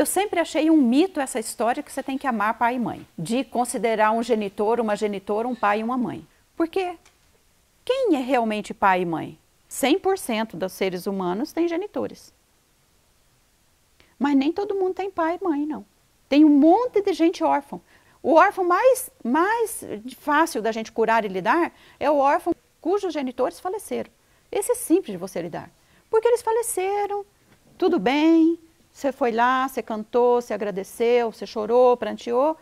Eu sempre achei um mito essa história que você tem que amar pai e mãe, de considerar um genitor, uma genitora, um pai e uma mãe. Porque quem é realmente pai e mãe? 100% dos seres humanos têm genitores. Mas nem todo mundo tem pai e mãe, não. Tem um monte de gente órfã. O órfão mais fácil da gente curar e lidar é o órfão cujos genitores faleceram. Esse é simples de você lidar. Porque eles faleceram, tudo bem, você foi lá, você cantou, você agradeceu, você chorou, pranteou,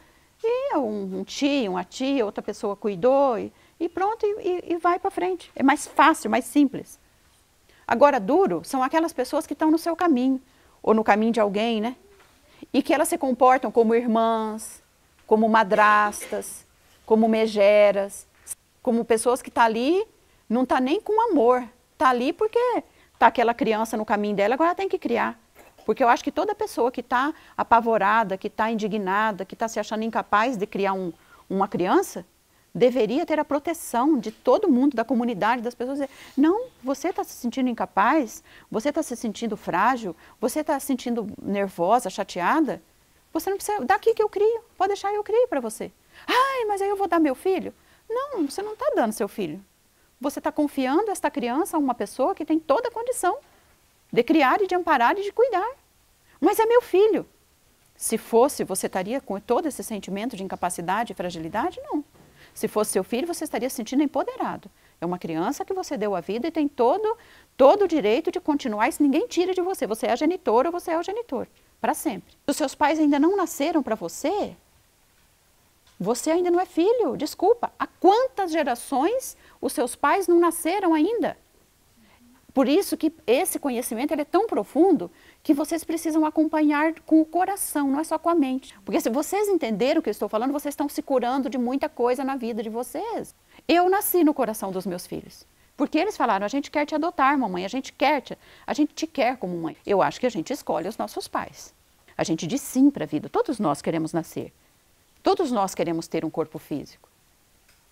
e um tio, uma tia, outra pessoa cuidou, e pronto, e vai para frente. É mais fácil, mais simples. Agora, duro são aquelas pessoas que estão no seu caminho, ou no caminho de alguém, né? E que elas se comportam como irmãs, como madrastas, como megeras, como pessoas que estão ali, não está nem com amor. Está ali porque está aquela criança no caminho dela, agora ela tem que criar. Porque eu acho que toda pessoa que está apavorada, que está indignada, que está se achando incapaz de criar uma criança, deveria ter a proteção de todo mundo, da comunidade, das pessoas. Dizer, não, você está se sentindo incapaz, você está se sentindo frágil, você está se sentindo nervosa, chateada. Você não precisa, daqui que eu crio, pode deixar eu crio para você. Ai, mas aí eu vou dar meu filho? Não, você não está dando seu filho. Você está confiando esta criança a uma pessoa que tem toda a condição de criar e de amparar e de cuidar. Mas é meu filho. Se fosse, você estaria com todo esse sentimento de incapacidade e fragilidade? Não. Se fosse seu filho, você estaria se sentindo empoderado. É uma criança que você deu a vida e tem todo o direito de continuar, isso ninguém tira de você. Você é a genitora ou você é o genitor. Para sempre. Se os seus pais ainda não nasceram para você, você ainda não é filho, desculpa. Há quantas gerações os seus pais não nasceram ainda? Por isso que esse conhecimento ele é tão profundo que vocês precisam acompanhar com o coração, não é só com a mente. Porque se vocês entenderam o que eu estou falando, vocês estão se curando de muita coisa na vida de vocês. Eu nasci no coração dos meus filhos. Porque eles falaram, a gente quer te adotar, mamãe, a gente te quer como mãe. Eu acho que a gente escolhe os nossos pais. A gente diz sim para a vida. Todos nós queremos nascer. Todos nós queremos ter um corpo físico.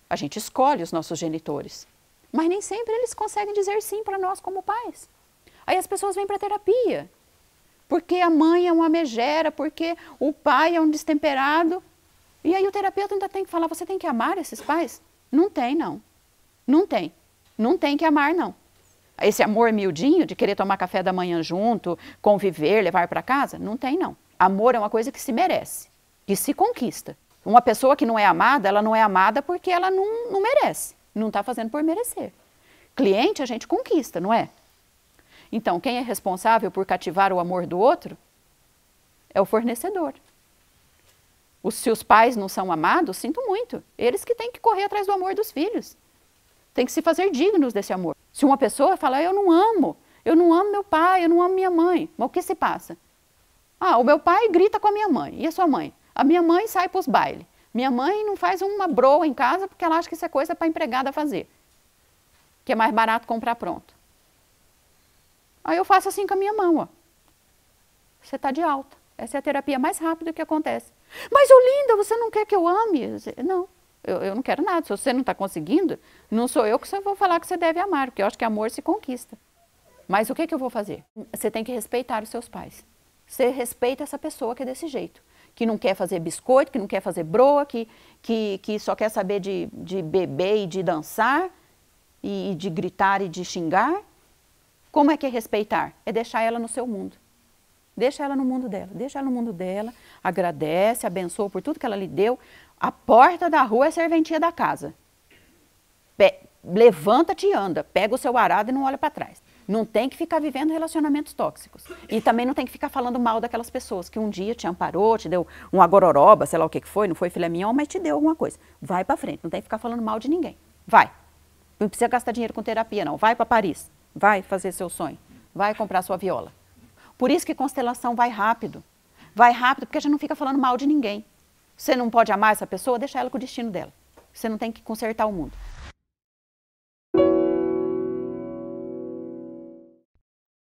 A gente escolhe os nossos genitores. Mas nem sempre eles conseguem dizer sim para nós como pais. Aí as pessoas vêm para a terapia. Porque a mãe é uma megera, porque o pai é um destemperado. E aí o terapeuta ainda tem que falar, você tem que amar esses pais? Não tem, não. Não tem. Não tem que amar, não. Esse amor miudinho de querer tomar café da manhã junto, conviver, levar para casa, não tem, não. Amor é uma coisa que se merece, que se conquista. Uma pessoa que não é amada, ela não é amada porque ela não merece, não está fazendo por merecer. Cliente a gente conquista, não é? Então, quem é responsável por cativar o amor do outro é o fornecedor. Se os pais não são amados, sinto muito. Eles que têm que correr atrás do amor dos filhos. Tem que se fazer dignos desse amor. Se uma pessoa falar, eu não amo meu pai, eu não amo minha mãe, mas o que se passa? Ah, o meu pai grita com a minha mãe, e a sua mãe? A minha mãe sai para os bailes, minha mãe não faz uma broa em casa porque ela acha que isso é coisa para a empregada fazer, que é mais barato comprar pronto. Aí eu faço assim com a minha mão, ó. Você está de alta, essa é a terapia mais rápida que acontece. Mas, Olinda, você não quer que eu ame? Não. Eu não quero nada, se você não está conseguindo, não sou eu que só vou falar que você deve amar, porque eu acho que amor se conquista. Mas o que eu vou fazer? Você tem que respeitar os seus pais. Você respeita essa pessoa que é desse jeito, que não quer fazer biscoito, que não quer fazer broa, que só quer saber de beber e de dançar, e de gritar e de xingar. Como é que é respeitar? É deixar ela no seu mundo. Deixa ela no mundo dela, deixa ela no mundo dela, agradece, abençoa por tudo que ela lhe deu. A porta da rua é a serventia da casa. Levanta-te e anda, pega o seu arado e não olha para trás. Não tem que ficar vivendo relacionamentos tóxicos. E também não tem que ficar falando mal daquelas pessoas que um dia te amparou, te deu uma gororoba, sei lá o que foi, não foi filé mignon, mas te deu alguma coisa. Vai para frente, não tem que ficar falando mal de ninguém. Vai. Não precisa gastar dinheiro com terapia, não. Vai para Paris, vai fazer seu sonho, vai comprar sua viola. Por isso que constelação vai rápido. Vai rápido porque a gente não fica falando mal de ninguém. Você não pode amar essa pessoa, deixa ela com o destino dela. Você não tem que consertar o mundo.